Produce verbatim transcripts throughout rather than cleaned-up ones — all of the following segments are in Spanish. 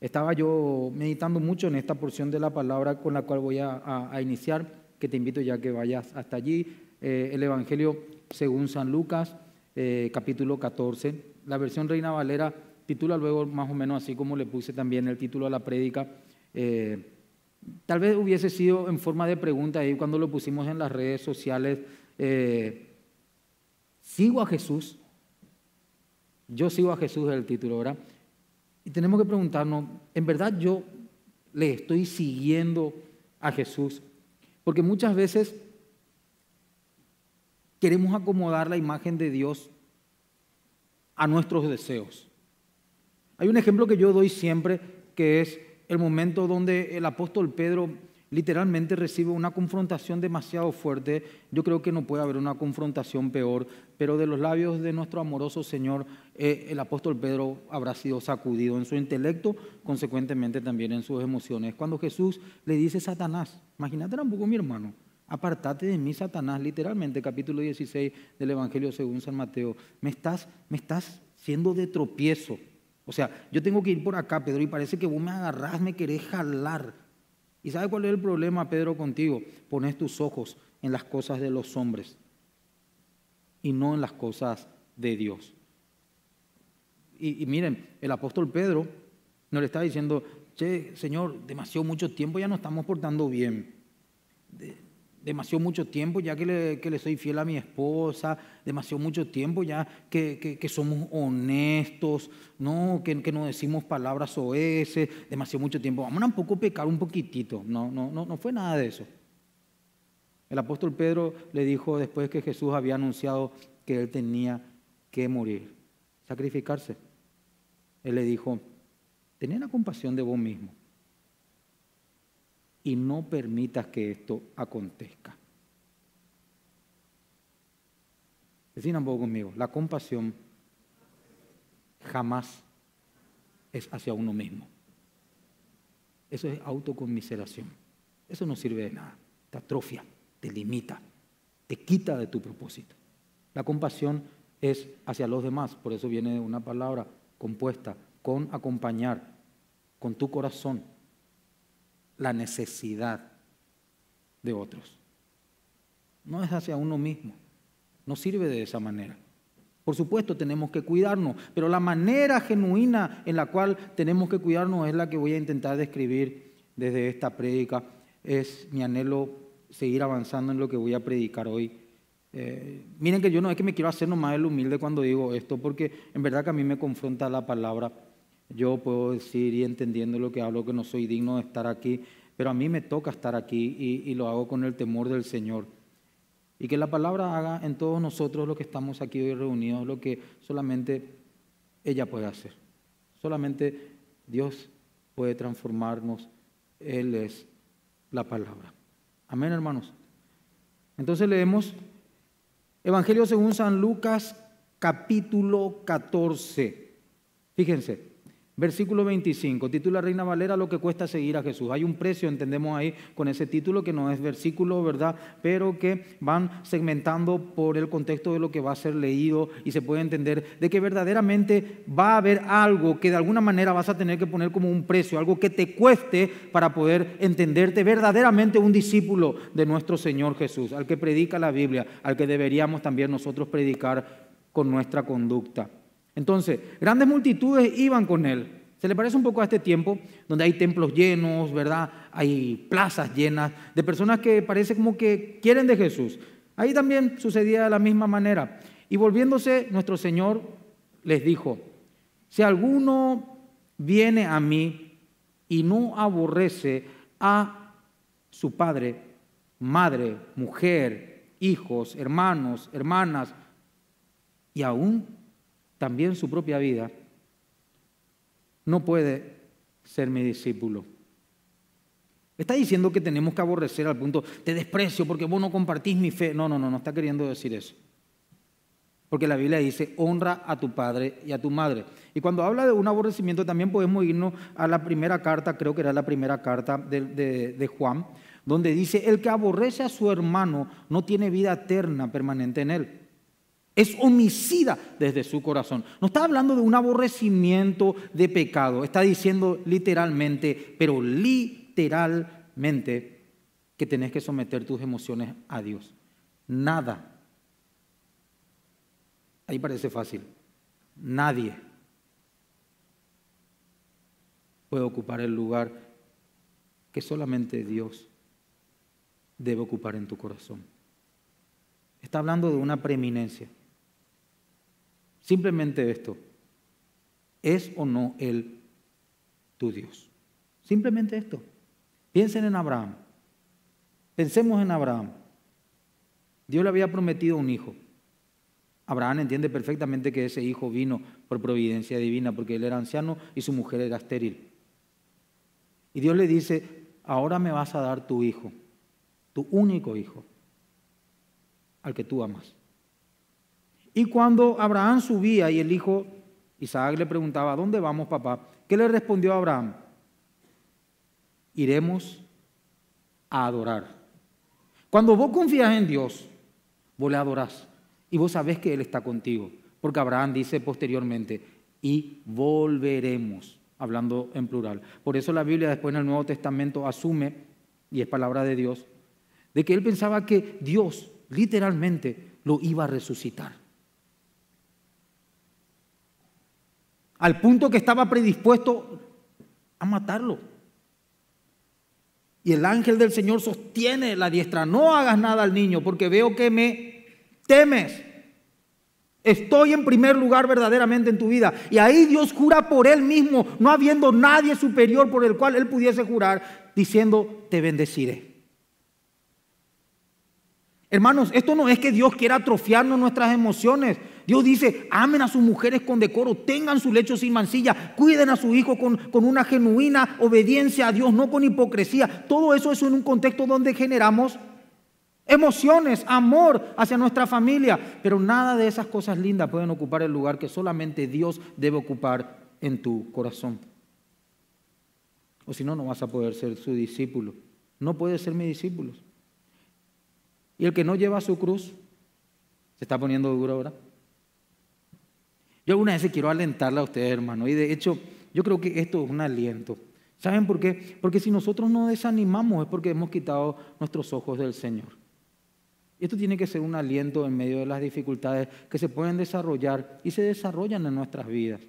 Estaba yo meditando mucho en esta porción de la palabra con la cual voy a, a, a iniciar, que te invito ya que vayas hasta allí. Eh, el Evangelio según San Lucas, eh, capítulo catorce. La versión Reina Valera titula luego más o menos así como le puse también el título a la prédica. Eh, tal vez hubiese sido en forma de pregunta ahí cuando lo pusimos en las redes sociales. Eh, ¿Sigo a Jesús? Yo sigo a Jesús es el título, ¿verdad? Y tenemos que preguntarnos, ¿en verdad yo le estoy siguiendo a Jesús? Porque muchas veces queremos acomodar la imagen de Dios a nuestros deseos. Hay un ejemplo que yo doy siempre, que es el momento donde el apóstol Pedro literalmente recibe una confrontación demasiado fuerte. Yo creo que no puede haber una confrontación peor, pero de los labios de nuestro amoroso Señor, eh, el apóstol Pedro habrá sido sacudido en su intelecto, consecuentemente también en sus emociones. Cuando Jesús le dice Satanás, imagínate tampoco mi hermano, apartate de mí Satanás, literalmente, capítulo dieciséis del Evangelio según San Mateo, me estás, me estás siendo de tropiezo. O sea, yo tengo que ir por acá, Pedro, y parece que vos me agarrás, me querés jalar. ¿Y sabes cuál es el problema, Pedro, contigo? Pones tus ojos en las cosas de los hombres y no en las cosas de Dios. Y, y miren, el apóstol Pedro no le está diciendo, che, Señor, demasiado mucho tiempo ya nos estamos portando bien. De, demasiado mucho tiempo ya que le, que le soy fiel a mi esposa, demasiado mucho tiempo ya que, que, que somos honestos, no que, que no decimos palabras soeces, demasiado mucho tiempo, vamos a un poco pecar un poquitito, no, no, no, no fue nada de eso. El apóstol Pedro le dijo después que Jesús había anunciado que él tenía que morir, sacrificarse. Él le dijo, tened la compasión de vos mismo y no permitas que esto acontezca. Decían un poco conmigo, la compasión jamás es hacia uno mismo. Eso es autoconmiseración. Eso no sirve de nada. Te atrofia, te limita, te quita de tu propósito. La compasión es hacia los demás, por eso viene de una palabra compuesta, con acompañar, con tu corazón, la necesidad de otros. No es hacia uno mismo, no sirve de esa manera. Por supuesto tenemos que cuidarnos, pero la manera genuina en la cual tenemos que cuidarnos es la que voy a intentar describir desde esta prédica. Es mi anhelo seguir avanzando en lo que voy a predicar hoy. Eh, miren que yo no es que me quiero hacer nomás el humilde cuando digo esto, porque en verdad que a mí me confronta la palabra. Yo puedo decir, y entendiendo lo que hablo, que no soy digno de estar aquí, pero a mí me toca estar aquí y, y lo hago con el temor del Señor. Y que la palabra haga en todos nosotros lo que estamos aquí hoy reunidos, lo que solamente ella puede hacer. Solamente Dios puede transformarnos. Él es la palabra. Amén, hermanos. Entonces leemos Evangelio según San Lucas, capítulo catorce. Fíjense. Versículo veinticinco, titula Reina Valera, lo que cuesta seguir a Jesús. Hay un precio, entendemos ahí, con ese título que no es versículo, ¿verdad? Pero que van segmentando por el contexto de lo que va a ser leído y se puede entender de que verdaderamente va a haber algo que de alguna manera vas a tener que poner como un precio, algo que te cueste para poder entenderte verdaderamente un discípulo de nuestro Señor Jesús, al que predica la Biblia, al que deberíamos también nosotros predicar con nuestra conducta. Entonces, grandes multitudes iban con él. ¿Se le parece un poco a este tiempo donde hay templos llenos, verdad? Hay plazas llenas de personas que parece como que quieren de Jesús. Ahí también sucedía de la misma manera. Y volviéndose, nuestro Señor les dijo, si alguno viene a mí y no aborrece a su padre, madre, mujer, hijos, hermanos, hermanas, y aún también su propia vida, no puede ser mi discípulo. Está diciendo que tenemos que aborrecer al punto, te desprecio porque vos no compartís mi fe. No, no, no, no está queriendo decir eso. Porque la Biblia dice, honra a tu padre y a tu madre. Y cuando habla de un aborrecimiento, también podemos irnos a la primera carta, creo que era la primera carta de, de, de Juan, donde dice, el que aborrece a su hermano no tiene vida eterna permanente en él. Es homicida desde su corazón. No está hablando de un aborrecimiento de pecado. Está diciendo literalmente, pero literalmente, que tenés que someter tus emociones a Dios. Nada. Ahí parece fácil. Nadie puede ocupar el lugar que solamente Dios debe ocupar en tu corazón. Está hablando de una preeminencia. Simplemente esto, ¿es o no Él tu Dios? Simplemente esto. Piensen en Abraham. Pensemos en Abraham. Dios le había prometido un hijo. Abraham entiende perfectamente que ese hijo vino por providencia divina, porque él era anciano y su mujer era estéril. Y Dios le dice, ahora me vas a dar tu hijo, tu único hijo, al que tú amas. Y cuando Abraham subía y el hijo Isaac le preguntaba, ¿dónde vamos, papá? ¿Qué le respondió a Abraham? Iremos a adorar. Cuando vos confías en Dios, vos le adorás y vos sabés que Él está contigo, porque Abraham dice posteriormente, y volveremos, hablando en plural. Por eso la Biblia después en el Nuevo Testamento asume, y es palabra de Dios, de que él pensaba que Dios literalmente lo iba a resucitar. Al punto que estaba predispuesto a matarlo. Y el ángel del Señor sostiene la diestra. No hagas nada al niño porque veo que me temes. Estoy en primer lugar verdaderamente en tu vida. Y ahí Dios jura por Él mismo, no habiendo nadie superior por el cual Él pudiese jurar, diciendo, te bendeciré. Hermanos, esto no es que Dios quiera atrofiarnos nuestras emociones. Dios dice, amen a sus mujeres con decoro, tengan su lecho sin mancilla, cuiden a su hijo con, con una genuina obediencia a Dios, no con hipocresía. Todo eso es en un contexto donde generamos emociones, amor hacia nuestra familia. Pero nada de esas cosas lindas pueden ocupar el lugar que solamente Dios debe ocupar en tu corazón. O si no, no vas a poder ser su discípulo. No puedes ser mis discípulos. Y el que no lleva su cruz, se está poniendo duro ahora. Yo alguna vez quiero alentarle a ustedes, hermano, y de hecho, yo creo que esto es un aliento. ¿Saben por qué? Porque si nosotros nos desanimamos es porque hemos quitado nuestros ojos del Señor. Y esto tiene que ser un aliento en medio de las dificultades que se pueden desarrollar y se desarrollan en nuestras vidas.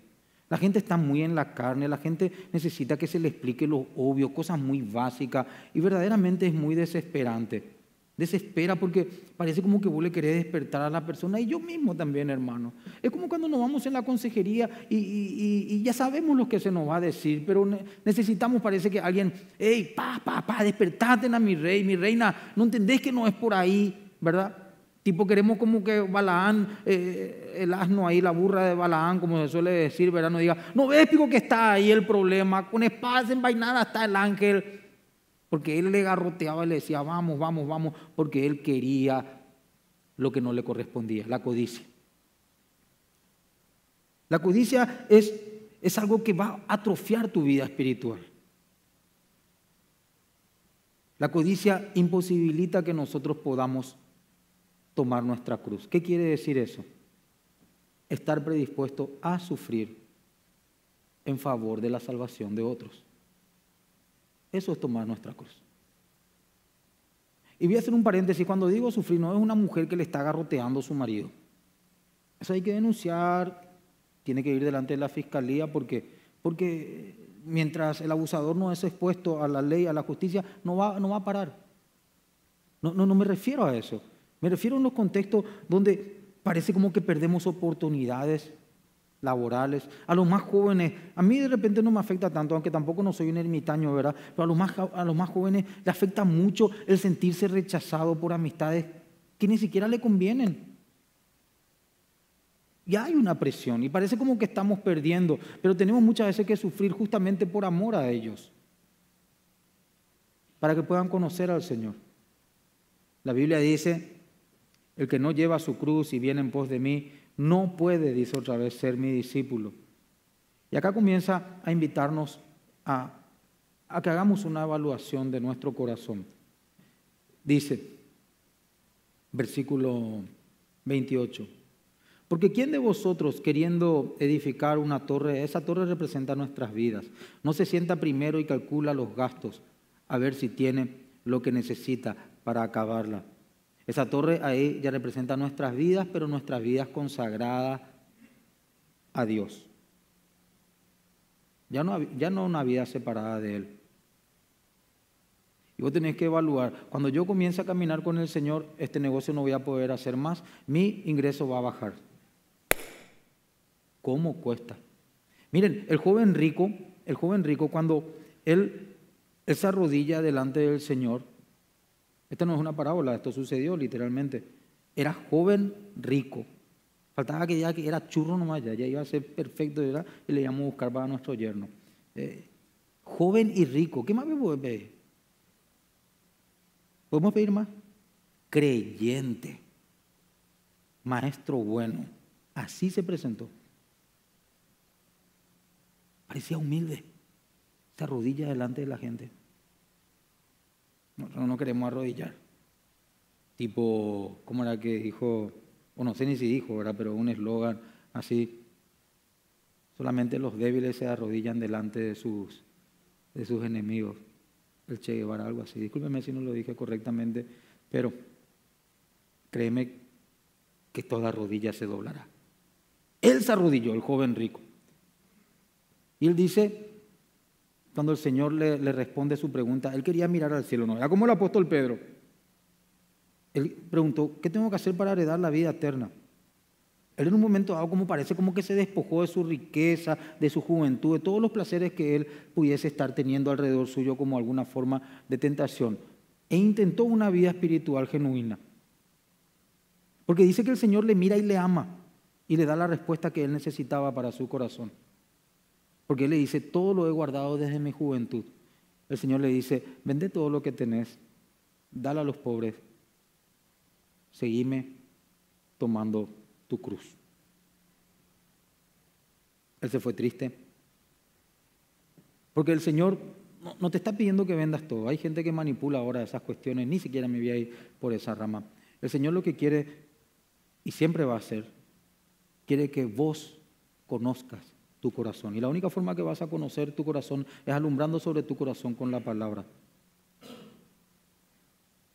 La gente está muy en la carne, la gente necesita que se le explique lo obvio, cosas muy básicas, y verdaderamente es muy desesperante. Desespera porque parece como que vos le querés despertar a la persona, y yo mismo también, hermano. Es como cuando nos vamos en la consejería y, y, y ya sabemos lo que se nos va a decir, pero necesitamos, parece que alguien, hey, pa, pa, pa, despertate a mi rey, mi reina, no entendés que no es por ahí, ¿verdad? Tipo queremos como que Balaam, eh, el asno ahí, la burra de Balaam, como se suele decir, ¿verdad? No diga, no ves, pico, que está ahí el problema, con espadas envainadas está el ángel. Porque él le garroteaba y le decía, vamos, vamos, vamos, porque él quería lo que no le correspondía, la codicia. La codicia es, es algo que va a atrofiar tu vida espiritual. La codicia imposibilita que nosotros podamos tomar nuestra cruz. ¿Qué quiere decir eso? Estar predispuesto a sufrir en favor de la salvación de otros. Eso es tomar nuestra cruz. Y voy a hacer un paréntesis. Cuando digo sufrir, no es una mujer que le está garroteando a su marido. Eso hay que denunciar, tiene que ir delante de la fiscalía, porque, porque mientras el abusador no es expuesto a la ley, a la justicia, no va, no va a parar. No, no, no me refiero a eso. Me refiero a unos contextos donde parece como que perdemos oportunidades laborales, a los más jóvenes. A mí de repente no me afecta tanto, aunque tampoco no soy un ermitaño, ¿verdad? Pero a los más, a los más jóvenes le afecta mucho el sentirse rechazado por amistades que ni siquiera le convienen. Y hay una presión, y parece como que estamos perdiendo, pero tenemos muchas veces que sufrir justamente por amor a ellos, para que puedan conocer al Señor. La Biblia dice, el que no lleva su cruz y viene en pos de mí, no puede, dice otra vez, ser mi discípulo. Y acá comienza a invitarnos a, a que hagamos una evaluación de nuestro corazón. Dice, versículo veintiocho, Porque ¿quién de vosotros, queriendo edificar una torre, esa torre representa nuestras vidas, no se sienta primero y calcula los gastos a ver si tiene lo que necesita para acabarla? Esa torre ahí ya representa nuestras vidas, pero nuestras vidas consagradas a Dios. Ya no, ya no una vida separada de Él. Y vos tenés que evaluar, cuando yo comience a caminar con el Señor, este negocio no voy a poder hacer más, mi ingreso va a bajar. ¿Cómo cuesta? Miren, el joven rico, el joven rico cuando él, él se arrodilla delante del Señor, esta no es una parábola, esto sucedió literalmente. Era joven rico. Faltaba que ya que era churro nomás, ya, ya iba a ser perfecto, ¿verdad? Y le íbamos a buscar para nuestro yerno. Eh, joven y rico, ¿qué más me podemos pedir? ¿Podemos pedir más? Creyente, maestro bueno. Así se presentó. Parecía humilde. Se arrodilla delante de la gente. Nosotros no queremos arrodillar. Tipo, ¿cómo era que dijo? O no sé ni si dijo, ¿verdad? Pero un eslogan así. Solamente los débiles se arrodillan delante de sus, de sus enemigos. El Che Guevara, algo así. Discúlpeme si no lo dije correctamente, pero créeme que toda rodilla se doblará. Él se arrodilló, el joven rico. Y él dice... Cuando el Señor le, le responde su pregunta, él quería mirar al cielo, ¿no? Era como el apóstol Pedro. Él preguntó, ¿qué tengo que hacer para heredar la vida eterna? Él en un momento dado como parece como que se despojó de su riqueza, de su juventud, de todos los placeres que él pudiese estar teniendo alrededor suyo como alguna forma de tentación. E intentó una vida espiritual genuina. Porque dice que el Señor le mira y le ama y le da la respuesta que él necesitaba para su corazón. Porque él le dice, todo lo he guardado desde mi juventud. El Señor le dice, vende todo lo que tenés, dale a los pobres, seguime tomando tu cruz. Él se fue triste. Porque el Señor no, no te está pidiendo que vendas todo. Hay gente que manipula ahora esas cuestiones, ni siquiera me voy a ir por esa rama. El Señor lo que quiere, y siempre va a hacer, quiere que vos conozcas tu corazón. Y la única forma que vas a conocer tu corazón es alumbrando sobre tu corazón con la palabra.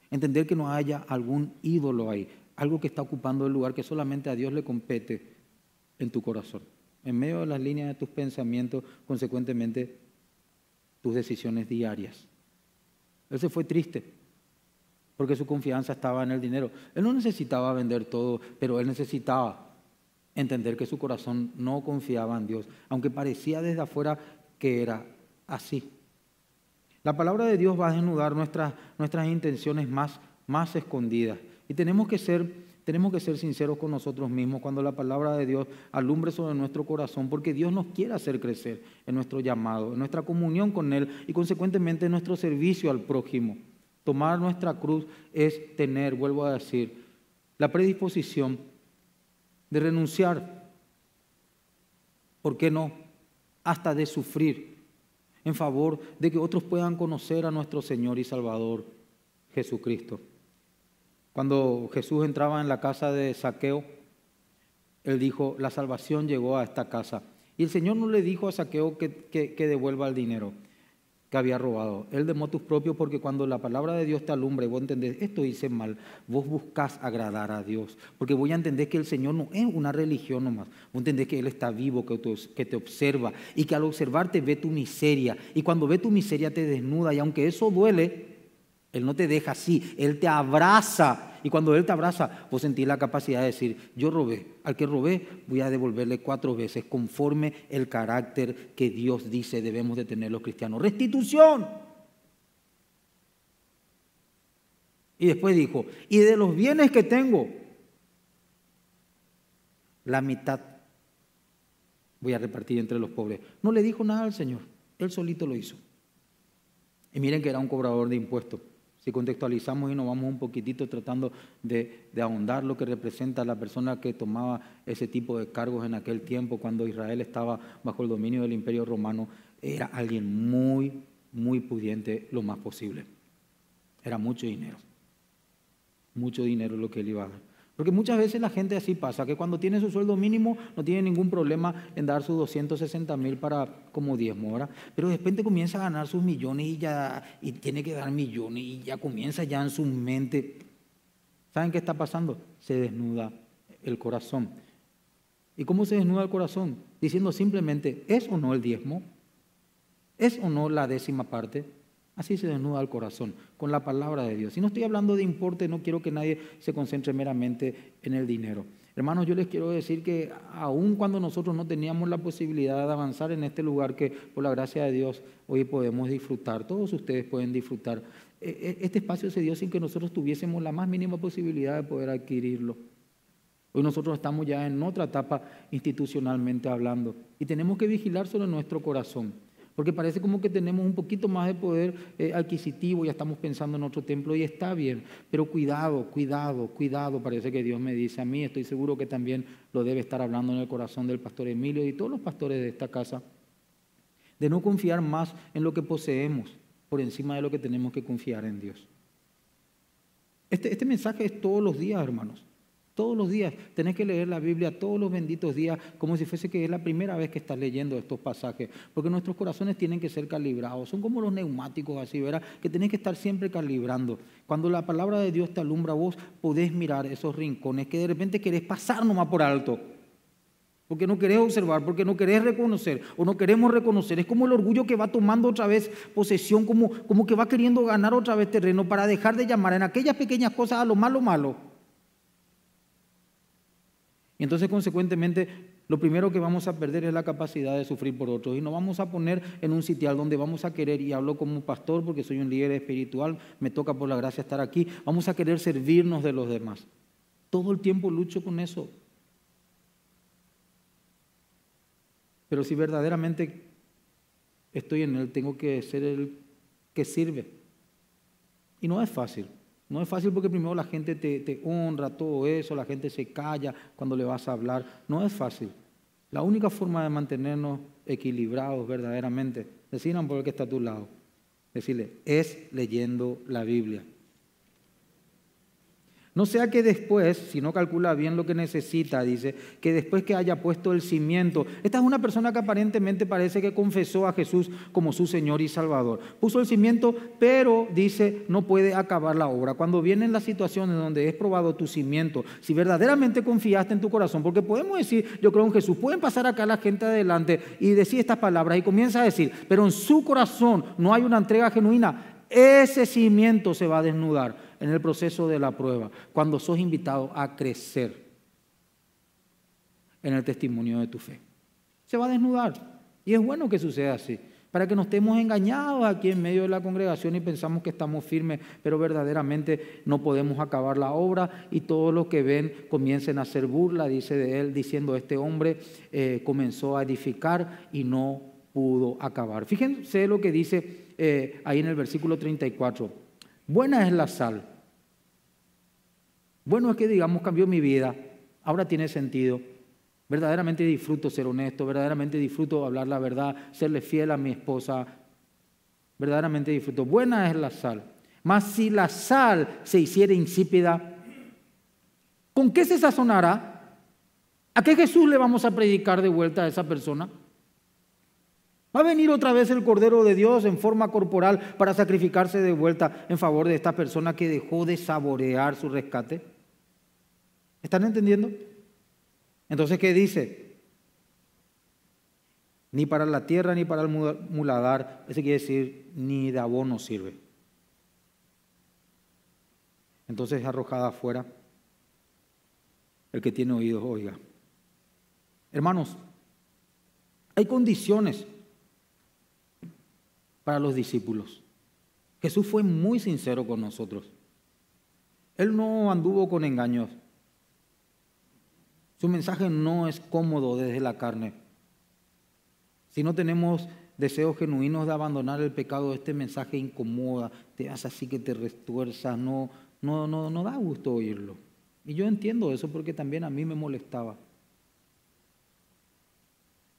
Entender que no haya algún ídolo ahí, algo que está ocupando el lugar que solamente a Dios le compete en tu corazón. En medio de las líneas de tus pensamientos, consecuentemente, tus decisiones diarias. Él se fue triste porque su confianza estaba en el dinero. Él no necesitaba vender todo, pero él necesitaba entender que su corazón no confiaba en Dios, aunque parecía desde afuera que era así. La palabra de Dios va a desnudar nuestras, nuestras intenciones más, más escondidas. Y tenemos que, ser, tenemos que ser sinceros con nosotros mismos cuando la palabra de Dios alumbre sobre nuestro corazón, porque Dios nos quiere hacer crecer en nuestro llamado, en nuestra comunión con Él y consecuentemente en nuestro servicio al prójimo. Tomar nuestra cruz es tener, vuelvo a decir, la predisposición de renunciar, ¿por qué no? Hasta de sufrir en favor de que otros puedan conocer a nuestro Señor y Salvador Jesucristo. Cuando Jesús entraba en la casa de Zaqueo, Él dijo, la salvación llegó a esta casa. Y el Señor no le dijo a Zaqueo que, que, que devuelva el dinero que había robado. Él de motus propios, porque cuando la palabra de Dios te alumbra y vos entendés, esto hice mal, vos buscás agradar a Dios, porque voy a entender que el Señor no es una religión nomás, vos entendés que Él está vivo, que te, que te observa y que al observarte ve tu miseria y cuando ve tu miseria te desnuda y aunque eso duele, Él no te deja así, Él te abraza y cuando Él te abraza vos sentís la capacidad de decir, yo robé, al que robé voy a devolverle cuatro veces conforme el carácter que Dios dice debemos de tener los cristianos. ¡Restitución! Y después dijo, y de los bienes que tengo, la mitad voy a repartir entre los pobres. No le dijo nada al Señor, Él solito lo hizo. Y miren que era un cobrador de impuestos. Si contextualizamos y nos vamos un poquitito tratando de, de ahondar lo que representa la persona que tomaba ese tipo de cargos en aquel tiempo cuando Israel estaba bajo el dominio del Imperio Romano, era alguien muy, muy pudiente lo más posible. Era mucho dinero. Mucho dinero lo que él iba a dar. Porque muchas veces la gente así pasa, que cuando tiene su sueldo mínimo no tiene ningún problema en dar sus doscientos sesenta mil para como diezmo, ¿verdad? Pero de repente comienza a ganar sus millones y ya y tiene que dar millones y ya comienza ya en su mente. ¿Saben qué está pasando? Se desnuda el corazón. ¿Y cómo se desnuda el corazón? Diciendo simplemente, ¿es o no el diezmo? ¿Es o no la décima parte? Así se desnuda el corazón, con la palabra de Dios. Y no estoy hablando de importe, no quiero que nadie se concentre meramente en el dinero. Hermanos, yo les quiero decir que aun cuando nosotros no teníamos la posibilidad de avanzar en este lugar que, por la gracia de Dios, hoy podemos disfrutar, todos ustedes pueden disfrutar, este espacio se dio sin que nosotros tuviésemos la más mínima posibilidad de poder adquirirlo. Hoy nosotros estamos ya en otra etapa institucionalmente hablando y tenemos que vigilar sobre nuestro corazón. Porque parece como que tenemos un poquito más de poder eh, adquisitivo, ya estamos pensando en otro templo y está bien. Pero cuidado, cuidado, cuidado, parece que Dios me dice a mí, estoy seguro que también lo debe estar hablando en el corazón del pastor Emilio y todos los pastores de esta casa, de no confiar más en lo que poseemos por encima de lo que tenemos que confiar en Dios. Este, este mensaje es todos los días, hermanos. Todos los días tenés que leer la Biblia, todos los benditos días, como si fuese que es la primera vez que estás leyendo estos pasajes, porque nuestros corazones tienen que ser calibrados. Son como los neumáticos así, ¿verdad? Que tenés que estar siempre calibrando. Cuando la palabra de Dios te alumbra, vos podés mirar esos rincones que de repente querés pasar nomás por alto, porque no querés observar, porque no querés reconocer o no queremos reconocer. Es como el orgullo que va tomando otra vez posesión, como, como que va queriendo ganar otra vez terreno para dejar de llamar en aquellas pequeñas cosas a lo malo malo. Y entonces, consecuentemente, lo primero que vamos a perder es la capacidad de sufrir por otros. Y nos vamos a poner en un sitial donde vamos a querer, y hablo como pastor porque soy un líder espiritual, me toca por la gracia estar aquí, vamos a querer servirnos de los demás. Todo el tiempo lucho con eso. Pero si verdaderamente estoy en él, tengo que ser el que sirve. Y no es fácil. No es fácil porque primero la gente te, te honra, todo eso, la gente se calla cuando le vas a hablar. No es fácil. La única forma de mantenernos equilibrados verdaderamente, decirle al que está a tu lado, decirle, es leyendo la Biblia. No sea que después, si no calcula bien lo que necesita, dice, que después que haya puesto el cimiento, esta es una persona que aparentemente parece que confesó a Jesús como su Señor y Salvador. Puso el cimiento, pero dice, no puede acabar la obra. Cuando vienen las situaciones donde es probado tu cimiento, si verdaderamente confiaste en tu corazón, porque podemos decir, yo creo en Jesús, pueden pasar acá la gente adelante y decir estas palabras y comienza a decir, pero en su corazón no hay una entrega genuina. Ese cimiento se va a desnudar en el proceso de la prueba, cuando sos invitado a crecer en el testimonio de tu fe. Se va a desnudar. Y es bueno que suceda así, para que no estemos engañados aquí en medio de la congregación y pensamos que estamos firmes, pero verdaderamente no podemos acabar la obra y todos los que ven comiencen a hacer burla, dice de él, diciendo, este hombre eh, comenzó a edificar y no pudo acabar. Fíjense lo que dice Eh, ahí en el versículo treinta y cuatro. Buena es la sal. Bueno es que digamos cambió mi vida, ahora tiene sentido. Verdaderamente disfruto ser honesto, verdaderamente disfruto hablar la verdad, serle fiel a mi esposa. Verdaderamente disfruto. Buena es la sal. Mas si la sal se hiciera insípida, ¿con qué se sazonará? ¿A qué Jesús le vamos a predicar de vuelta a esa persona? Va a venir otra vez el Cordero de Dios en forma corporal para sacrificarse de vuelta en favor de esta persona que dejó de saborear su rescate. ¿Están entendiendo? Entonces, ¿qué dice? Ni para la tierra ni para el muladar, eso quiere decir, ni de abono sirve. Entonces, arrojada afuera, el que tiene oídos, oiga. Hermanos, hay condiciones para los discípulos. Jesús fue muy sincero con nosotros. Él no anduvo con engaños. Su mensaje no es cómodo desde la carne. Si no tenemos deseos genuinos de abandonar el pecado, este mensaje incomoda, te hace así que te retuerzas, no, no, no, no da gusto oírlo. Y yo entiendo eso porque también a mí me molestaba.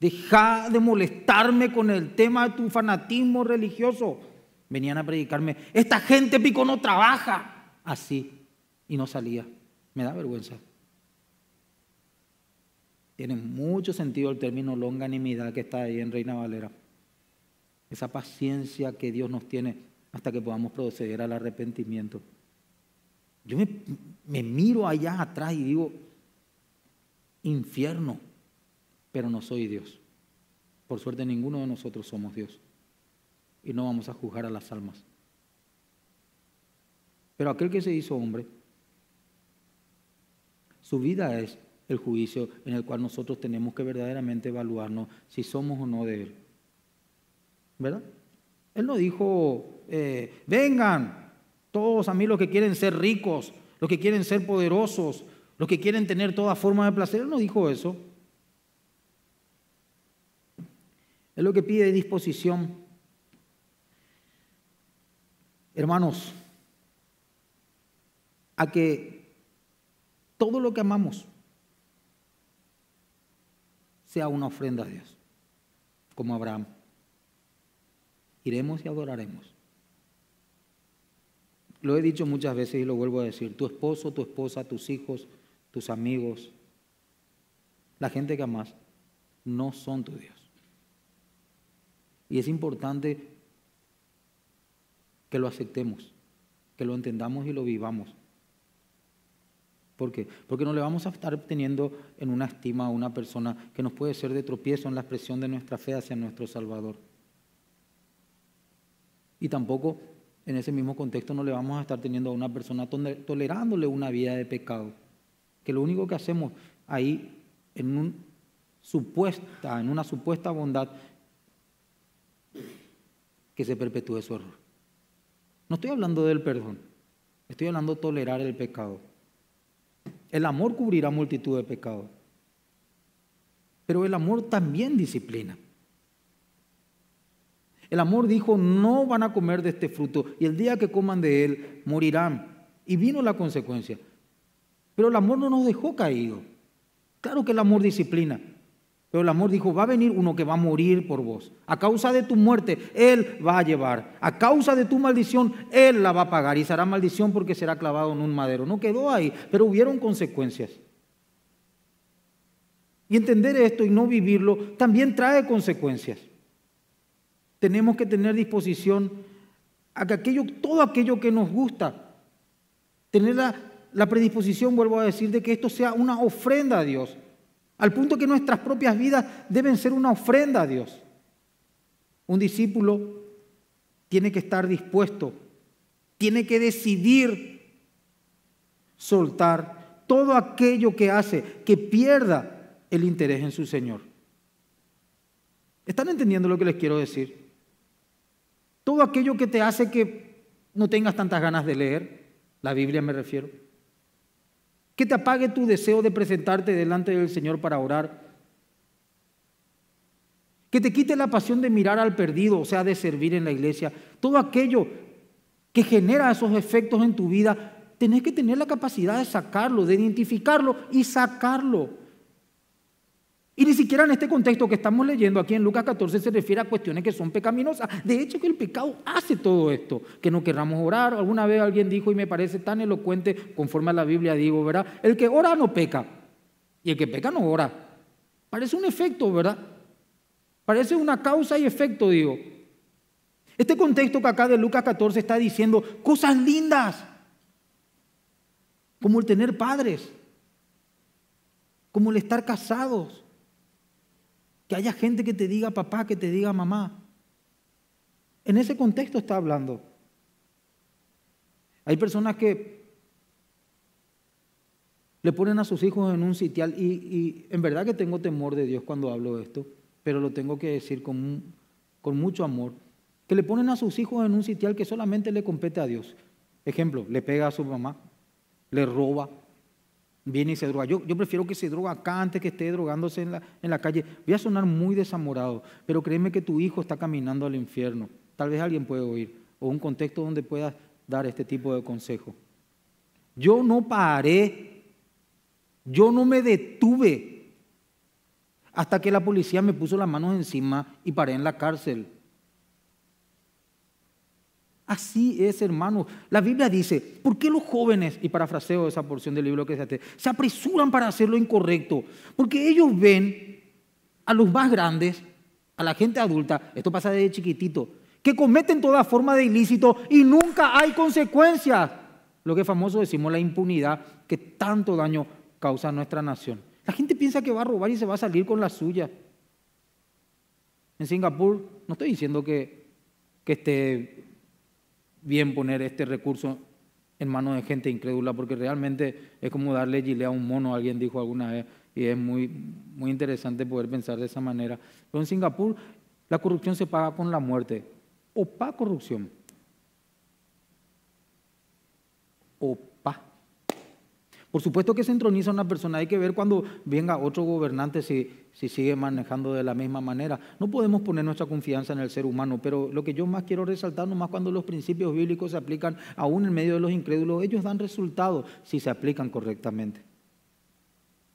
Deja de molestarme con el tema de tu fanatismo religioso. Venían a predicarme, esta gente pico no trabaja. Así, y no salía. Me da vergüenza. Tiene mucho sentido el término longanimidad que está ahí en Reina Valera. Esa paciencia que Dios nos tiene hasta que podamos proceder al arrepentimiento. Yo me, me miro allá atrás y digo, infierno, pero no soy Dios. Por suerte ninguno de nosotros somos Dios y no vamos a juzgar a las almas. Pero aquel que se hizo hombre, su vida es el juicio en el cual nosotros tenemos que verdaderamente evaluarnos si somos o no de Él. ¿Verdad? Él no dijo, eh, vengan todos a mí los que quieren ser ricos, los que quieren ser poderosos, los que quieren tener toda forma de placer. Él no dijo eso. Él lo que pide es disposición. Hermanos, a que todo lo que amamos sea una ofrenda a Dios, como Abraham. Iremos y adoraremos. Lo he dicho muchas veces y lo vuelvo a decir, tu esposo, tu esposa, tus hijos, tus amigos, la gente que amas, no son tu Dios. Y es importante que lo aceptemos, que lo entendamos y lo vivamos. ¿Por qué? Porque no le vamos a estar teniendo en una estima a una persona que nos puede ser de tropiezo en la expresión de nuestra fe hacia nuestro Salvador. Y tampoco en ese mismo contexto no le vamos a estar teniendo a una persona tolerándole una vida de pecado. Que lo único que hacemos ahí en, un supuesta, en una supuesta bondad que se perpetúe su error. No estoy hablando del perdón, estoy hablando de tolerar el pecado. El amor cubrirá multitud de pecados, pero el amor también disciplina. El amor dijo, no van a comer de este fruto, y el día que coman de él, morirán. Y vino la consecuencia. Pero el amor no nos dejó caídos. Claro que el amor disciplina. Pero el amor dijo, va a venir uno que va a morir por vos. A causa de tu muerte, Él va a llevar. A causa de tu maldición, Él la va a pagar. Y será maldición porque será clavado en un madero. No quedó ahí, pero hubieron consecuencias. Y entender esto y no vivirlo también trae consecuencias. Tenemos que tener disposición a que aquello, todo aquello que nos gusta, tener la, la predisposición, vuelvo a decir, de que esto sea una ofrenda a Dios. Al punto que nuestras propias vidas deben ser una ofrenda a Dios. Un discípulo tiene que estar dispuesto, tiene que decidir soltar todo aquello que hace que pierda el interés en su Señor. ¿Están entendiendo lo que les quiero decir? Todo aquello que te hace que no tengas tantas ganas de leer, la Biblia me refiero, que te apague tu deseo de presentarte delante del Señor para orar, que te quite la pasión de mirar al perdido, o sea, de servir en la iglesia. Todo aquello que genera esos efectos en tu vida, tenés que tener la capacidad de sacarlo, de identificarlo y sacarlo. Y ni siquiera en este contexto que estamos leyendo aquí en Lucas catorce se refiere a cuestiones que son pecaminosas. De hecho, que el pecado hace todo esto, que no querramos orar. Alguna vez alguien dijo, y me parece tan elocuente, conforme a la Biblia digo, ¿verdad? El que ora no peca, y el que peca no ora. Parece un efecto, ¿verdad? Parece una causa y efecto, digo. Este contexto que acá de Lucas catorce está diciendo cosas lindas, como el tener padres, como el estar casados, que haya gente que te diga papá, que te diga mamá. En ese contexto está hablando. Hay personas que le ponen a sus hijos en un sitial y, y en verdad que tengo temor de Dios cuando hablo de esto, pero lo tengo que decir con, con mucho amor, que le ponen a sus hijos en un sitial que solamente le compete a Dios. Ejemplo, le pega a su mamá, le roba, viene y se droga. Yo, yo prefiero que se droga acá antes que esté drogándose en la, en la calle. Voy a sonar muy desamorado, pero créeme que tu hijo está caminando al infierno. Tal vez alguien puede oír, o un contexto donde puedas dar este tipo de consejo. Yo no paré, yo no me detuve hasta que la policía me puso las manos encima y paré en la cárcel. Así es, hermano. La Biblia dice, ¿por qué los jóvenes, y parafraseo esa porción del libro que dice, se apresuran para hacer lo incorrecto? Porque ellos ven a los más grandes, a la gente adulta, esto pasa desde chiquitito, que cometen toda forma de ilícito y nunca hay consecuencias. Lo que famoso decimos, la impunidad que tanto daño causa a nuestra nación. La gente piensa que va a robar y se va a salir con la suya. En Singapur, no estoy diciendo que, que esté bien poner este recurso en manos de gente incrédula, porque realmente es como darle gilea a un mono, alguien dijo alguna vez, y es muy, muy interesante poder pensar de esa manera. Pero en Singapur la corrupción se paga con la muerte. Opa corrupción. Opa. Por supuesto que se entroniza una persona, hay que ver cuando venga otro gobernante si, si sigue manejando de la misma manera. No podemos poner nuestra confianza en el ser humano, pero lo que yo más quiero resaltar, nomás cuando los principios bíblicos se aplican, aún en medio de los incrédulos, ellos dan resultados si se aplican correctamente.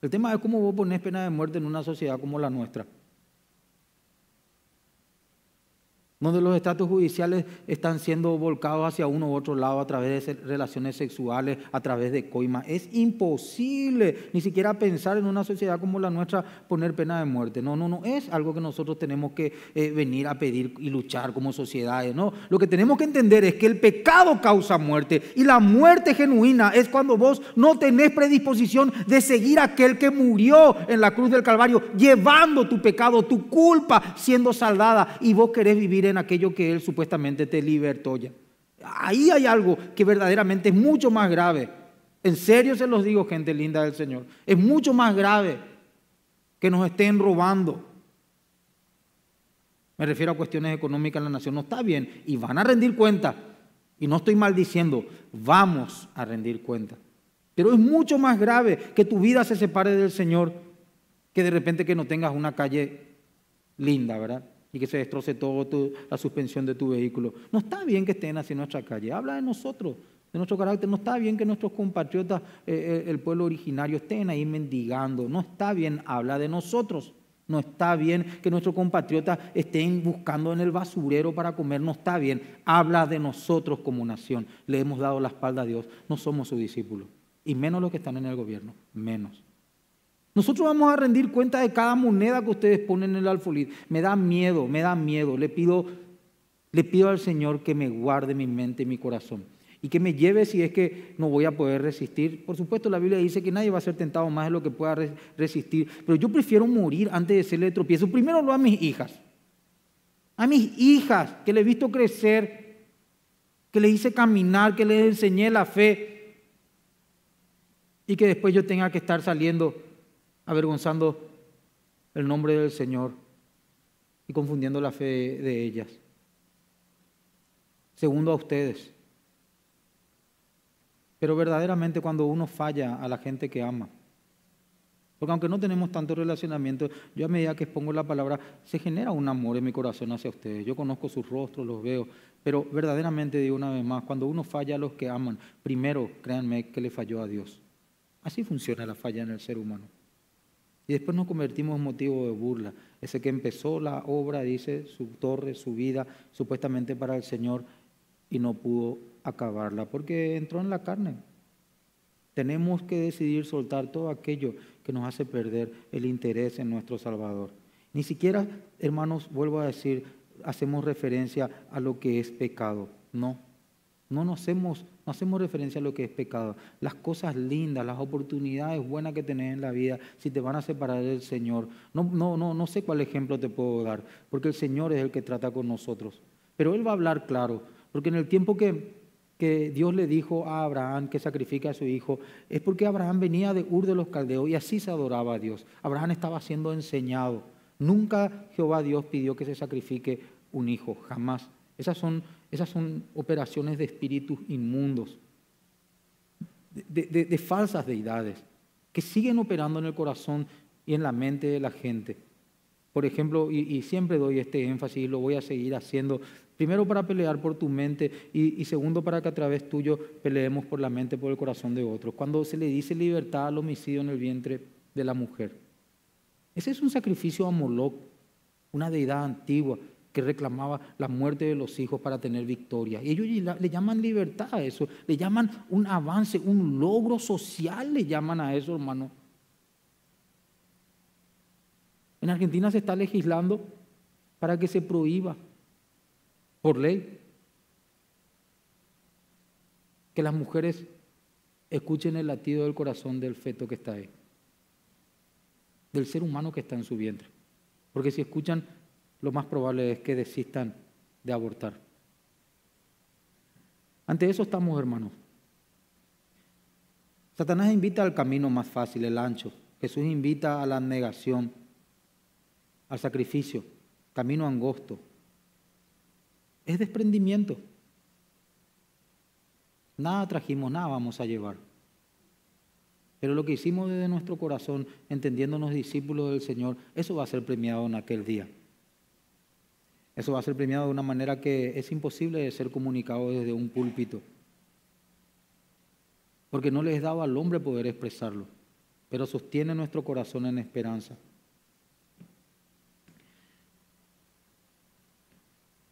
El tema es cómo vos ponés pena de muerte en una sociedad como la nuestra, donde los estratos judiciales están siendo volcados hacia uno u otro lado a través de relaciones sexuales, a través de coima. Es imposible ni siquiera pensar en una sociedad como la nuestra poner pena de muerte. No, no, no es algo que nosotros tenemos que eh, venir a pedir y luchar como sociedades. No, lo que tenemos que entender es que el pecado causa muerte, y la muerte genuina es cuando vos no tenés predisposición de seguir a aquel que murió en la cruz del Calvario, llevando tu pecado, tu culpa, siendo saldada, y vos querés vivir en en aquello que Él supuestamente te libertó ya. Ahí hay algo que verdaderamente es mucho más grave. En serio se los digo, gente linda del Señor. Es mucho más grave que nos estén robando. Me refiero a cuestiones económicas en la nación. No está bien y van a rendir cuenta. Y no estoy maldiciendo, vamos a rendir cuenta. Pero es mucho más grave que tu vida se separe del Señor que de repente que no tengas una calle linda, ¿verdad? Y que se destroce toda la suspensión de tu vehículo. No está bien que estén así en nuestra calle. Habla de nosotros, de nuestro carácter. No está bien que nuestros compatriotas, eh, el pueblo originario, estén ahí mendigando. No está bien, habla de nosotros. No está bien que nuestros compatriotas estén buscando en el basurero para comer. No está bien, habla de nosotros como nación. Le hemos dado la espalda a Dios. No somos sus discípulos. Y menos los que están en el gobierno, menos. Nosotros vamos a rendir cuenta de cada moneda que ustedes ponen en el alfolí. Me da miedo, me da miedo. Le pido, le pido al Señor que me guarde mi mente y mi corazón y que me lleve si es que no voy a poder resistir. Por supuesto, la Biblia dice que nadie va a ser tentado más de lo que pueda resistir, pero yo prefiero morir antes de serle de tropiezo. Primero lo a mis hijas, a mis hijas que le he visto crecer, que le hice caminar, que les enseñé la fe, y que después yo tenga que estar saliendo avergonzando el nombre del Señor y confundiendo la fe de ellas. Segundo, a ustedes. Pero verdaderamente cuando uno falla a la gente que ama, porque aunque no tenemos tanto relacionamiento, yo a medida que expongo la palabra, se genera un amor en mi corazón hacia ustedes. Yo conozco sus rostros, los veo, pero verdaderamente digo una vez más, cuando uno falla a los que aman, primero, créanme, que le falló a Dios. Así funciona la falla en el ser humano. Y después nos convertimos en motivo de burla. Ese que empezó la obra, dice, su torre, su vida, supuestamente para el Señor, y no pudo acabarla, porque entró en la carne. Tenemos que decidir soltar todo aquello que nos hace perder el interés en nuestro Salvador. Ni siquiera, hermanos, vuelvo a decir, hacemos referencia a lo que es pecado. No, no nos hacemos No hacemos referencia a lo que es pecado. Las cosas lindas, las oportunidades buenas que tenés en la vida, si te van a separar del Señor. No, no, no, no sé cuál ejemplo te puedo dar, porque el Señor es el que trata con nosotros. Pero Él va a hablar claro, porque en el tiempo que, que Dios le dijo a Abraham que sacrifique a su hijo, es porque Abraham venía de Ur de los Caldeos y así se adoraba a Dios. Abraham estaba siendo enseñado. Nunca Jehová Dios pidió que se sacrifique un hijo, jamás. Esas son, esas son operaciones de espíritus inmundos, de, de, de falsas deidades, que siguen operando en el corazón y en la mente de la gente. Por ejemplo, y, y siempre doy este énfasis y lo voy a seguir haciendo, primero para pelear por tu mente y, y segundo para que a través tuyo peleemos por la mente, por el corazón de otros. Cuando se le dice libertad al homicidio en el vientre de la mujer, ese es un sacrificio a Moloc, una deidad antigua, que reclamaba la muerte de los hijos para tener victoria. Y ellos le llaman libertad a eso, le llaman un avance, un logro social, le llaman a eso, hermano. En Argentina se está legislando para que se prohíba por ley que las mujeres escuchen el latido del corazón del feto que está ahí, del ser humano que está en su vientre. Porque si escuchan, lo más probable es que desistan de abortar. Ante eso estamos, hermanos. Satanás invita al camino más fácil, el ancho. Jesús invita a la negación, al sacrificio, camino angosto. Es desprendimiento. Nada trajimos, nada vamos a llevar. Pero lo que hicimos desde nuestro corazón, entendiéndonos discípulos del Señor, eso va a ser premiado en aquel día. Eso va a ser premiado de una manera que es imposible de ser comunicado desde un púlpito. Porque no les daba al hombre poder expresarlo, pero sostiene nuestro corazón en esperanza.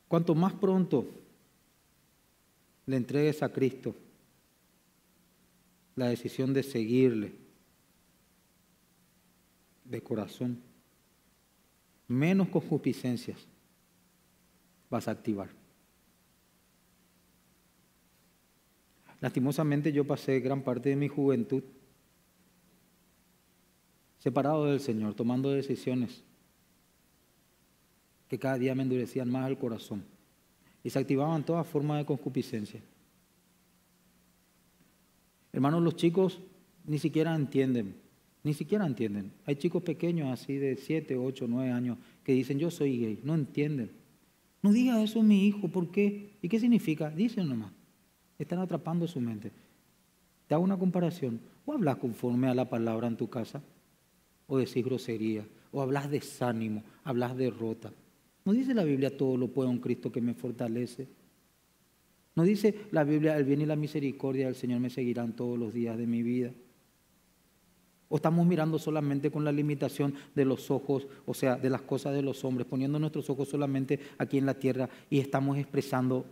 Cuanto más pronto le entregues a Cristo la decisión de seguirle de corazón, menos concupiscencias vas a activar. Lastimosamente yo pasé gran parte de mi juventud separado del Señor, tomando decisiones que cada día me endurecían más el corazón y se activaban todas formas de concupiscencia. Hermanos, los chicos ni siquiera entienden, ni siquiera entienden. Hay chicos pequeños así de siete, ocho, nueve años que dicen yo soy gay, no entienden. No diga eso mi hijo, ¿por qué? ¿Y qué significa? Dicen nomás, están atrapando su mente. Te hago una comparación, o hablas conforme a la palabra en tu casa, o decís grosería, o hablas desánimo, hablas derrota. ¿No dice la Biblia todo lo puedo en Cristo que me fortalece? ¿No dice la Biblia, el bien y la misericordia del Señor me seguirán todos los días de mi vida? ¿O estamos mirando solamente con la limitación de los ojos, o sea, de las cosas de los hombres, poniendo nuestros ojos solamente aquí en la tierra y estamos expresando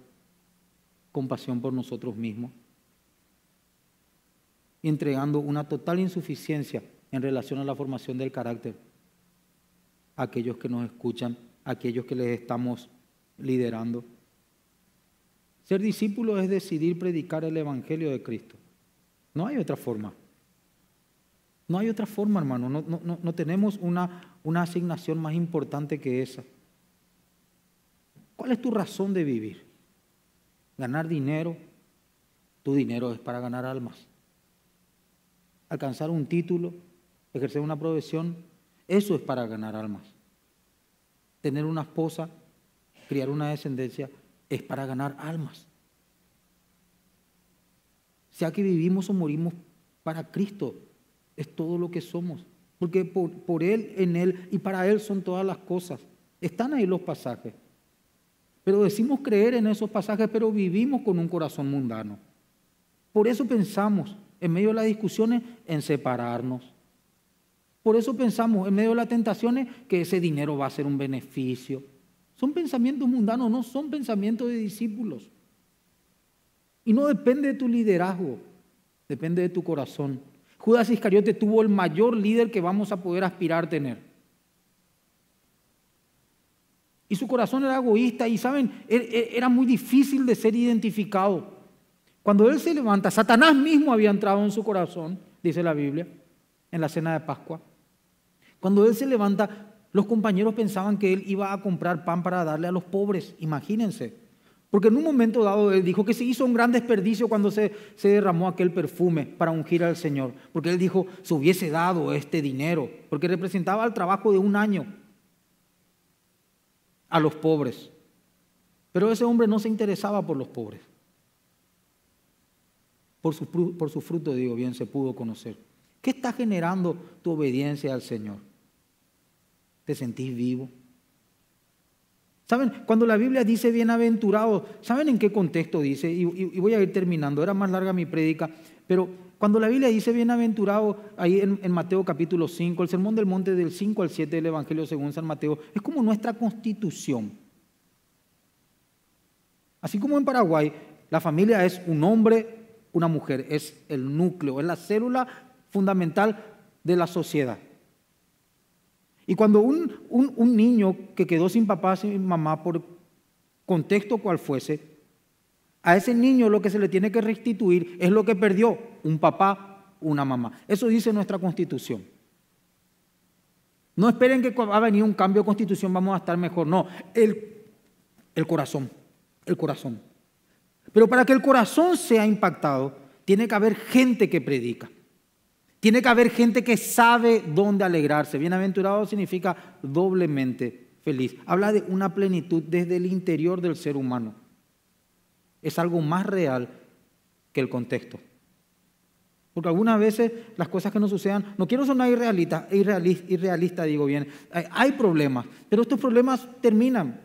compasión por nosotros mismos? Entregando una total insuficiencia en relación a la formación del carácter a aquellos que nos escuchan, a aquellos que les estamos liderando. Ser discípulo es decidir predicar el Evangelio de Cristo. No hay otra forma. No hay otra forma, hermano. No, no, no, no tenemos una, una asignación más importante que esa. ¿Cuál es tu razón de vivir? ¿Ganar dinero? Tu dinero es para ganar almas. ¿Alcanzar un título? ¿Ejercer una profesión? Eso es para ganar almas. ¿Tener una esposa? ¿Criar una descendencia? Es para ganar almas. Sea que vivimos o morimos para Cristo, es todo lo que somos. Porque por, por Él, en Él y para Él son todas las cosas. Están ahí los pasajes. Pero decimos creer en esos pasajes, pero vivimos con un corazón mundano. Por eso pensamos, en medio de las discusiones, en separarnos. Por eso pensamos, en medio de las tentaciones, que ese dinero va a ser un beneficio. Son pensamientos mundanos, no son pensamientos de discípulos. Y no depende de tu liderazgo, depende de tu corazón. Judas Iscariote tuvo el mayor líder que vamos a poder aspirar a tener. Y su corazón era egoísta y, ¿saben? Era muy difícil de ser identificado. Cuando él se levanta, Satanás mismo había entrado en su corazón, dice la Biblia, en la cena de Pascua. Cuando él se levanta, los compañeros pensaban que él iba a comprar pan para darle a los pobres, imagínense. Porque en un momento dado él dijo que se hizo un gran desperdicio cuando se, se derramó aquel perfume para ungir al Señor. Porque él dijo, se hubiese dado este dinero, porque representaba el trabajo de un año a los pobres. Pero ese hombre no se interesaba por los pobres. Por su, por su fruto, digo bien, se pudo conocer. ¿Qué está generando tu obediencia al Señor? ¿Te sentís vivo? ¿Saben? Cuando la Biblia dice bienaventurados, ¿saben en qué contexto dice? Y, y, y voy a ir terminando, era más larga mi prédica, pero cuando la Biblia dice bienaventurados, ahí en, en Mateo capítulo cinco, el sermón del monte del cinco al siete del Evangelio según San Mateo, es como nuestra constitución. Así como en Paraguay, la familia es un hombre, una mujer, es el núcleo, es la célula fundamental de la sociedad. Y cuando un, un, un niño que quedó sin papá, sin mamá, por contexto cual fuese, a ese niño lo que se le tiene que restituir es lo que perdió, un papá, una mamá. Eso dice nuestra Constitución. No esperen que va a venir un cambio de Constitución, vamos a estar mejor. No, el, el corazón, el corazón. Pero para que el corazón sea impactado, tiene que haber gente que predica. Tiene que haber gente que sabe dónde alegrarse. Bienaventurado significa doblemente feliz. Habla de una plenitud desde el interior del ser humano. Es algo más real que el contexto. Porque algunas veces las cosas que nos sucedan, no quiero sonar irrealista, irrealista, irrealista digo bien, hay problemas, pero estos problemas terminan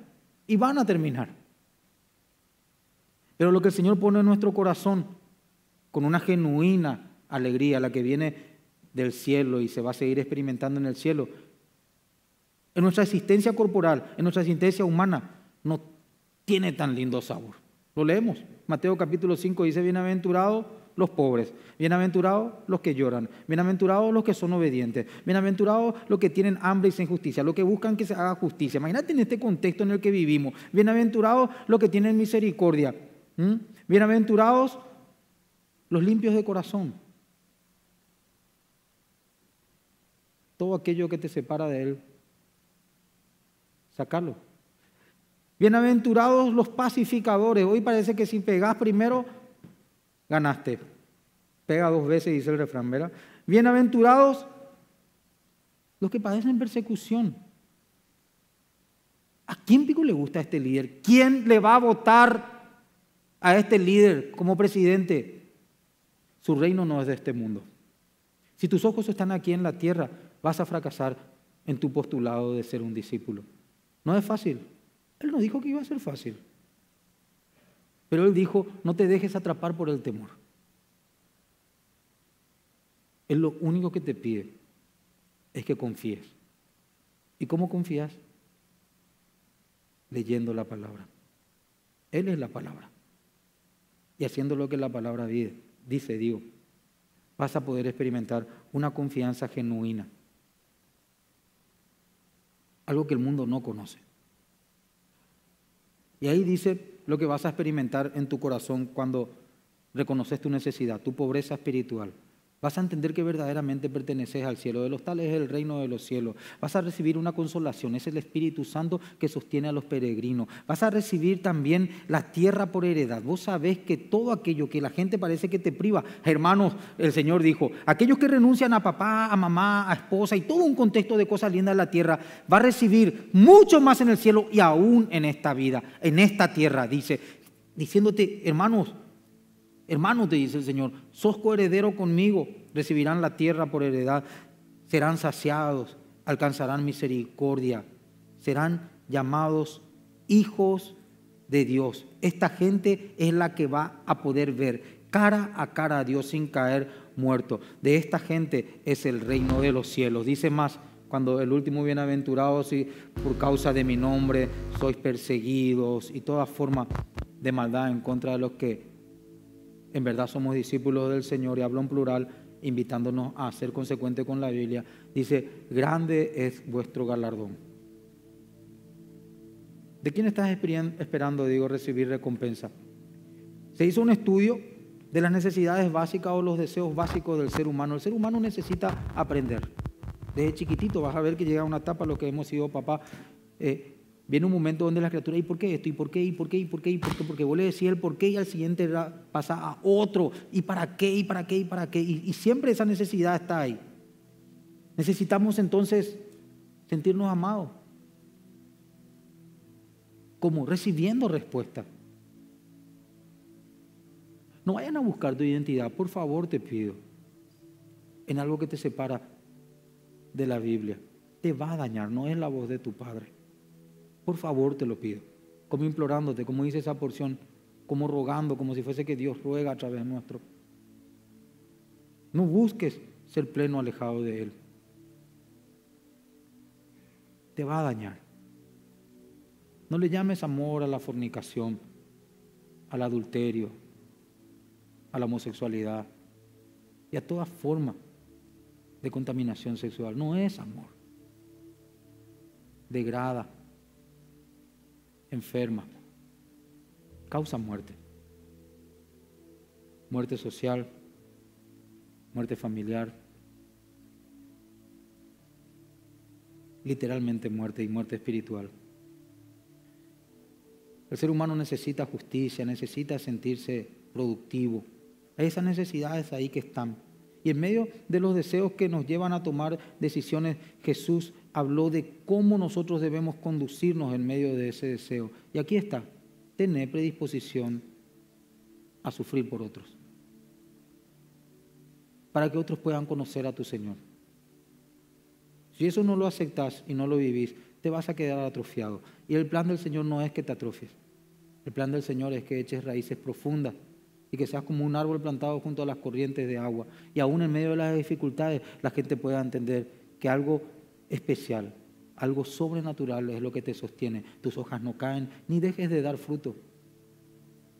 y van a terminar. Pero lo que el Señor pone en nuestro corazón con una genuina alegría, la que viene del cielo y se va a seguir experimentando en el cielo, en nuestra existencia corporal, en nuestra existencia humana, no tiene tan lindo sabor. Lo leemos. Mateo capítulo cinco dice: bienaventurados los pobres, bienaventurados los que lloran, bienaventurados los que son obedientes, bienaventurados los que tienen hambre y sin justicia, los que buscan que se haga justicia. Imagínate en este contexto en el que vivimos. Bienaventurados los que tienen misericordia. ¿Mm? Bienaventurados los limpios de corazón. Todo aquello que te separa de Él, sacarlo. Bienaventurados los pacificadores. Hoy parece que si pegás primero, ganaste. Pega dos veces, dice el refrán, ¿verdad? Bienaventurados los que padecen persecución. ¿A quién pico le gusta a este líder? ¿Quién le va a votar a este líder como presidente? Su reino no es de este mundo. Si tus ojos están aquí en la tierra, vas a fracasar en tu postulado de ser un discípulo. No es fácil. Él no dijo que iba a ser fácil. Pero Él dijo, no te dejes atrapar por el temor. Él lo único que te pide es que confíes. ¿Y cómo confías? Leyendo la palabra. Él es la palabra. Y haciendo lo que la palabra dice, digo, vas a poder experimentar una confianza genuina. Algo que el mundo no conoce. Y ahí dice lo que vas a experimentar en tu corazón cuando reconoces tu necesidad, tu pobreza espiritual. Vas a entender que verdaderamente perteneces al cielo. De los tales es el reino de los cielos. Vas a recibir una consolación. Es el Espíritu Santo que sostiene a los peregrinos. Vas a recibir también la tierra por heredad. Vos sabés que todo aquello que la gente parece que te priva. Hermanos, el Señor dijo, aquellos que renuncian a papá, a mamá, a esposa y todo un contexto de cosas lindas en la tierra, va a recibir mucho más en el cielo y aún en esta vida, en esta tierra, dice. Diciéndote, hermanos, hermano, te dice el Señor, sos coheredero conmigo, recibirán la tierra por heredad, serán saciados, alcanzarán misericordia, serán llamados hijos de Dios. Esta gente es la que va a poder ver cara a cara a Dios sin caer muerto. De esta gente es el reino de los cielos. Dice más, cuando el último bienaventurado, si por causa de mi nombre sois perseguidos y toda forma de maldad en contra de los que en verdad somos discípulos del Señor, y hablo en plural, invitándonos a ser consecuentes con la Biblia. Dice, grande es vuestro galardón. ¿De quién estás esperando, digo, recibir recompensa? Se hizo un estudio de las necesidades básicas o los deseos básicos del ser humano. El ser humano necesita aprender. Desde chiquitito vas a ver que llega una etapa, lo que hemos sido papá, eh, viene un momento donde las criaturas, ¿y por qué esto? ¿Y por qué? ¿Y por qué? ¿Y por qué? ¿Y por qué? Porque vos le decís el por qué y al siguiente pasa a otro. ¿Y para qué? ¿Y para qué? ¿Y para qué? Y, y siempre esa necesidad está ahí. Necesitamos entonces sentirnos amados. ¿Cómo? Recibiendo respuesta. No vayan a buscar tu identidad, por favor te pido, en algo que te separa de la Biblia. Te va a dañar, no es la voz de tu Padre. Por favor, te lo pido, como implorándote, como dice esa porción, como rogando, como si fuese que Dios ruega a través nuestro. No busques ser pleno alejado de Él. Te va a dañar. No le llames amor a la fornicación, al adulterio, a la homosexualidad y a toda forma de contaminación sexual. No es amor. Degrada, enferma, causa muerte. Muerte social, muerte familiar, literalmente muerte y muerte espiritual. El ser humano necesita justicia, necesita sentirse productivo. Hay esas necesidades ahí que están. Y en medio de los deseos que nos llevan a tomar decisiones, Jesús habló de cómo nosotros debemos conducirnos en medio de ese deseo. Y aquí está, tener predisposición a sufrir por otros, para que otros puedan conocer a tu Señor. Si eso no lo aceptas y no lo vivís, te vas a quedar atrofiado. Y el plan del Señor no es que te atrofies. El plan del Señor es que eches raíces profundas y que seas como un árbol plantado junto a las corrientes de agua. Y aún en medio de las dificultades, la gente pueda entender que algo especial, algo sobrenatural es lo que te sostiene. Tus hojas no caen, ni dejes de dar fruto.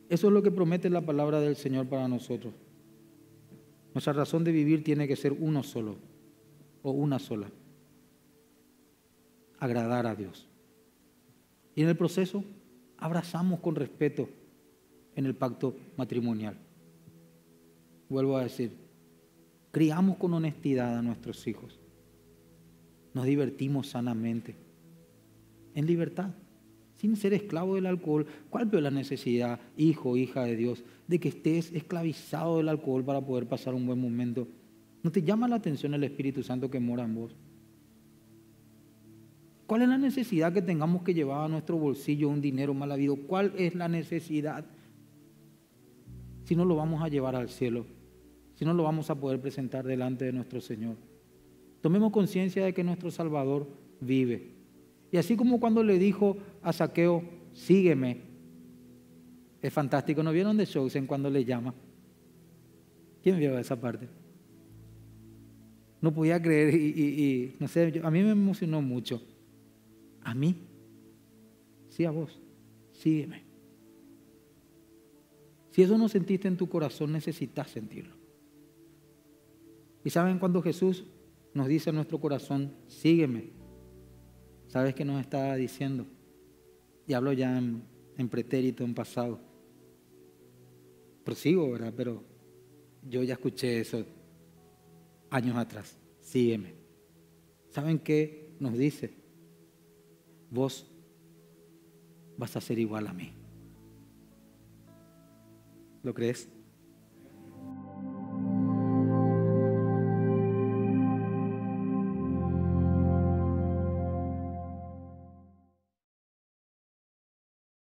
Eso es lo que promete la palabra del Señor para nosotros. Nuestra razón de vivir tiene que ser uno solo o una sola: agradar a Dios. Y en el proceso abrazamos con respeto en el pacto matrimonial. Vuelvo a decir, criamos con honestidad a nuestros hijos. Nos divertimos sanamente, en libertad, sin ser esclavo del alcohol. ¿Cuál veo la necesidad, hijo, hija de Dios, de que estés esclavizado del alcohol para poder pasar un buen momento? ¿No te llama la atención el Espíritu Santo que mora en vos? ¿Cuál es la necesidad que tengamos que llevar a nuestro bolsillo un dinero mal habido? ¿Cuál es la necesidad? Si no lo vamos a llevar al cielo, si no lo vamos a poder presentar delante de nuestro Señor. Tomemos conciencia de que nuestro Salvador vive. Y así como cuando le dijo a Zaqueo, sígueme, es fantástico. ¿No vieron de Chosen cuando le llama? ¿Quién vio esa parte? No podía creer y, y, y no sé, yo, a mí me emocionó mucho. ¿A mí? Sí, a vos. Sígueme. Si eso no sentiste en tu corazón, necesitas sentirlo. Y saben, cuando Jesús nos dice a nuestro corazón, sígueme, ¿sabes qué nos está diciendo? Y hablo ya en, en pretérito, en pasado. Prosigo, ¿verdad? Pero yo ya escuché eso años atrás. Sígueme. ¿Saben qué nos dice? Vos vas a ser igual a mí. ¿Lo crees?